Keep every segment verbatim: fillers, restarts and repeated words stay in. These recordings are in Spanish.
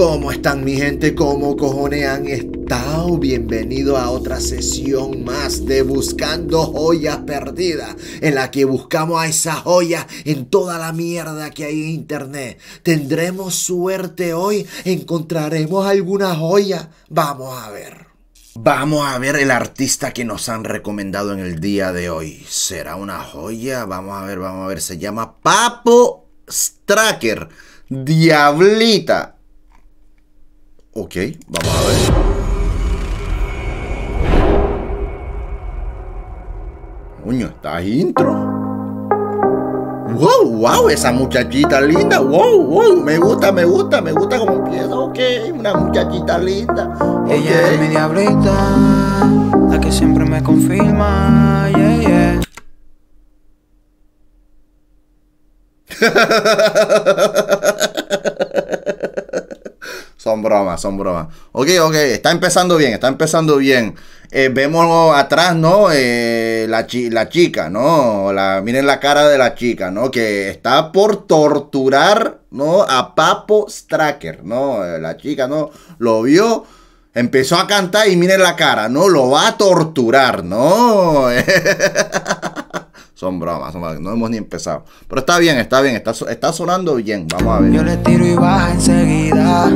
¿Cómo están mi gente? ¿Cómo cojones han estado? Bienvenido a otra sesión más de Buscando Joyas Perdidas, en la que buscamos a esa joya en toda la mierda que hay en internet. ¿Tendremos suerte hoy? ¿Encontraremos alguna joya? Vamos a ver. Vamos a ver el artista que nos han recomendado en el día de hoy. ¿Será una joya? Vamos a ver, vamos a ver. Se llama Papo Stracker, Diablita. Ok, vamos a ver. Coño, esta intro. Wow, wow, esa muchachita linda. Wow, wow, me gusta, me gusta, me gusta como empieza. Ok, una muchachita linda. Okay. Ella es mi diablita, la que siempre me confirma. Yeah, yeah. Son bromas, son bromas. Ok, ok, está empezando bien, está empezando bien. Eh, vemos atrás, ¿no? Eh, la, chi la chica, ¿no? La, miren la cara de la chica, ¿no? Que está por torturar, ¿no? A Papo Stracker, ¿no? Eh, la chica, ¿no? Lo vio, empezó a cantar y miren la cara, ¿no? Lo va a torturar, ¿no? Son bromas, son bromas, no hemos ni empezado. Pero está bien, está bien, está, está sonando bien. Vamos a ver. Yo le tiro y baja enseguida.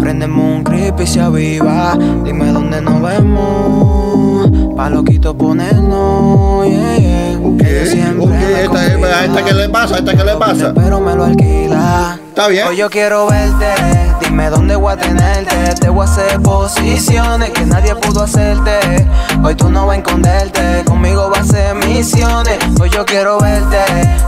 Prendemos un creep y se aviva. Dime dónde nos vemos. Pa' loquito ponernos. Yeah, yeah. Ok, ok, esta, esta, esta que le pasa, esta que le pasa. Pero me lo alquila. Está bien. Hoy yo quiero verte. Dime dónde voy a tenerte. Te voy a hacer posiciones que nadie pudo hacerte. Hoy tú no vas a esconderte. Conmigo vas a hacer misiones. Hoy yo quiero verte.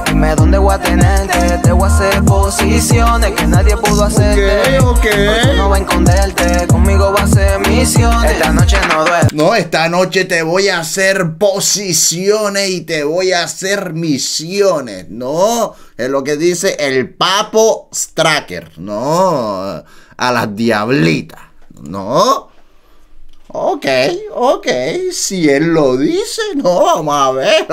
Dime dónde voy a tenerte. Te voy a hacer posiciones que nadie pudo hacerte. Ok, ok. Hoy tú no vas a esconderte. Conmigo vas a hacer misiones. Esta noche no duele. No, esta noche te voy a hacer posiciones y te voy a hacer misiones. No, es lo que dice el Papo Stracker. No, a las diablitas. No. Ok, ok, si él lo dice, no, vamos a ver.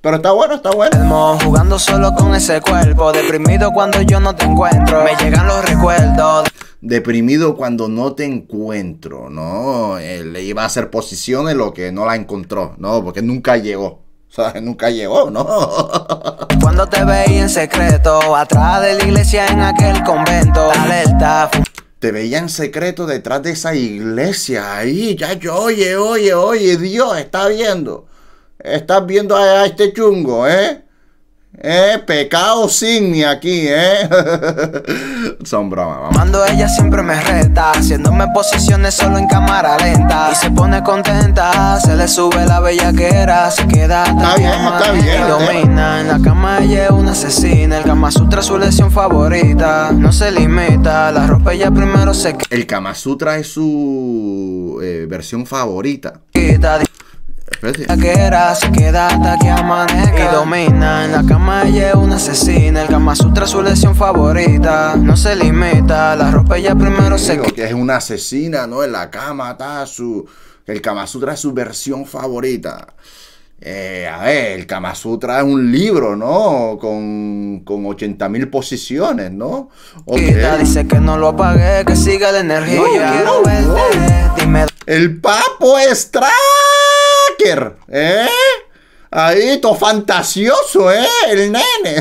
Pero está bueno, está bueno. Jugando solo con ese cuerpo, deprimido cuando yo no te encuentro. Me llegan los recuerdos. Deprimido cuando no te encuentro, ¿no? Él le iba a hacer posiciones lo que no la encontró, ¿no? Porque nunca llegó. O sea, nunca llegó, ¿no? Cuando te veía en secreto, atrás de la iglesia en aquel convento. Alerta. Te veía en secreto detrás de esa iglesia. Ahí, ya yo, oye, oye, oye, Dios, está viendo. Estás viendo a, a este chungo, ¿eh? Eh, pecado sin ni aquí, ¿eh? Son bromas. Cuando ella siempre me reta, haciéndome posiciones solo en cámara lenta. Y se pone contenta, se le sube la bellaquera, se queda. Está bien, está bien. Y domina, en la cama ella es una asesina. El Kamasutra es su lección favorita. No se limita, la ropa ella primero se quita. El Kamasutra es su eh, versión favorita. La que era se queda hasta que amanezca y domina. En la cama ella es una asesina. El Kamasutra es su lección favorita. No se limita, la ropa ella primero se quita. Que es una asesina, ¿no? En la cama está su... El Kamasutra es su versión favorita. Eh, a ver, el Kamasutra es un libro, ¿no? Con, con ochenta mil posiciones, ¿no? Okay. Dice que no lo apague, que siga la energía. No, yo quiero verte, dime. El Papo Stracker. ¿Eh? Ahí, todo fantasioso, ¿eh? El nene.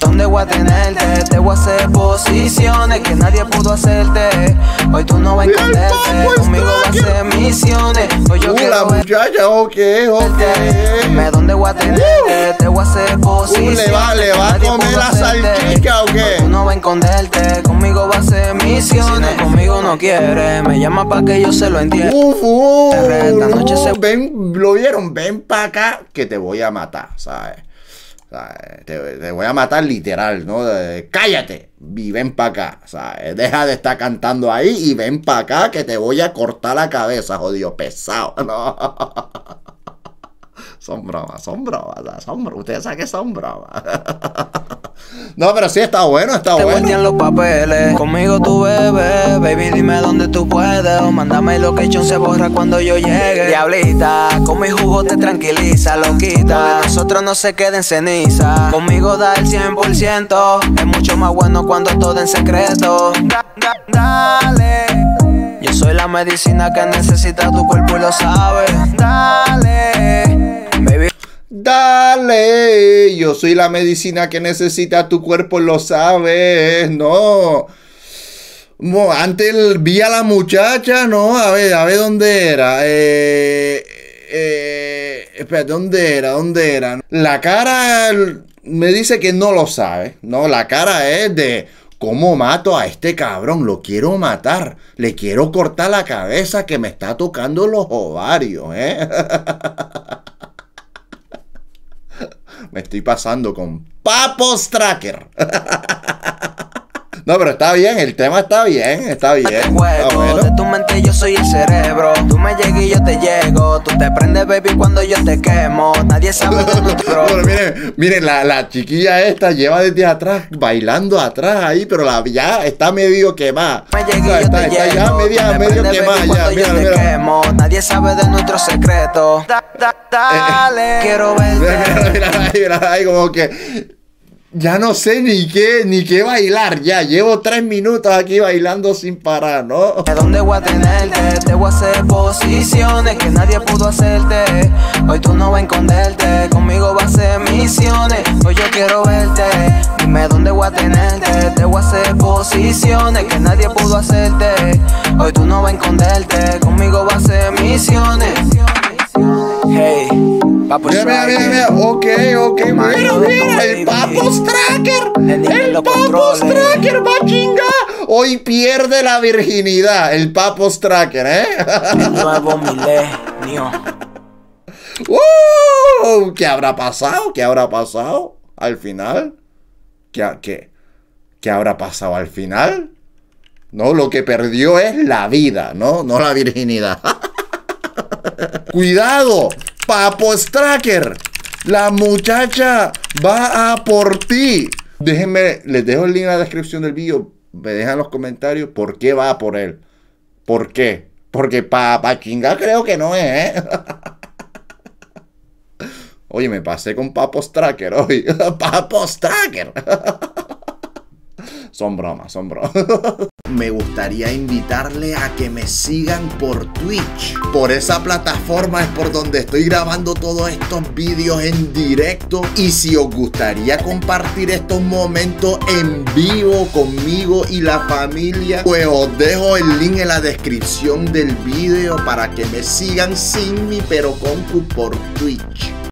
¿Dónde voy a tenerte? Te voy a hacer posiciones que nadie pudo hacerte. Hoy tú no vas a entenderte. Conmigo vas a hacer misiones. Hoy yo uh, quiero la muchacha, ok, ok. Dime dónde voy a tenerte. Te voy a hacer posiciones. Uh, le va, le va a comer la salchicha, ok. Hoy tú no vas a esconderte. Conmigo vas a hacer misiones. Si no, conmigo no quiere. Me llama para que yo se lo entienda. Uh, uh, esta noche se... Ven, lo vieron, ven para acá que te voy a matar, ¿sabes? ¿Sabes? Te, te voy a matar literal, ¿no? De, cállate y ven para acá, ¿sabes? Deja de estar cantando ahí y ven para acá que te voy a cortar la cabeza, jodido pesado, ¿no? Son bromas, son bromas, son bromas. Ustedes saben que son bromas. No, pero sí está bueno, está bueno. Te voltean los papeles, conmigo tú bebes. Baby, dime dónde tú puedes. O mándame lo que location, se borra cuando yo llegue. Diablita, con mi jugo te tranquiliza, loquita. Nosotros no se queda en ceniza. Conmigo da el cien por ciento. Es mucho más bueno cuando todo en secreto. medicina que necesita tu cuerpo y lo sabes. Dale, baby. Dale, yo soy la medicina que necesita tu cuerpo, lo sabes. No. Bueno, antes vi a la muchacha, no, a ver, a ver dónde era. Eh, eh, espera, ¿dónde era? ¿Dónde era? La cara me dice que no lo sabe. No, la cara es de... ¿Cómo mato a este cabrón? Lo quiero matar. Le quiero cortar la cabeza que me está tocando los ovarios, ¿eh? Me estoy pasando con Papo Stracker. No, pero está bien, el tema está bien, está bien. Te juego, bueno. De tu mente yo soy el cerebro. Tú me llegas y yo te llego. Tú te prendes, baby, cuando yo te quemo. Nadie sabe de nuestro... Bueno, miren, miren la, la chiquilla esta lleva desde atrás, bailando atrás ahí, pero la ya está medio quemada. Me llegas y yo te llego. Ya media, medio quemada ya. Mira, mira. Nadie sabe de nuestro secreto. Da, da, dale, eh, quiero verte. Mira, mira, mira, mira, ahí como que... Ya no sé ni qué, ni qué bailar, ya llevo tres minutos aquí bailando sin parar, ¿no? ¿De dónde voy a tenerte? Te voy a hacer posiciones que nadie pudo hacerte. Hoy tú no vas a esconderte, conmigo vas a hacer misiones. Hoy yo quiero verte, dime dónde voy a tenerte. Te voy a hacer posiciones que nadie pudo hacerte. Hoy tú no vas a esconderte, conmigo vas a hacer misiones. Hey. Papo mira, mira, mira, mira, ok, ok, oh, man, mira, mira, el Papo Stracker, el Papo Stracker va a chingar. Hoy pierde la virginidad, el Papo Stracker, ¿eh? El nuevo milenio. uh, ¿Qué habrá pasado? ¿Qué habrá pasado al final? ¿Qué, qué, ¿Qué habrá pasado al final? No, lo que perdió es la vida, no, no la virginidad. Cuidado. Papo Stracker, la muchacha va a por ti. Déjenme, les dejo el link en la descripción del vídeo. Me dejan los comentarios por qué va a por él. ¿Por qué? Porque pa, pa chingar creo que no es, ¿eh? Oye, me pasé con Papo Stracker hoy. Papo Stracker. Son bromas, son bromas. Me gustaría invitarle a que me sigan por Twitch. Por esa plataforma es por donde estoy grabando todos estos vídeos en directo. Y si os gustaría compartir estos momentos en vivo conmigo y la familia, pues os dejo el link en la descripción del vídeo para que me sigan sin mí pero con Q por Twitch.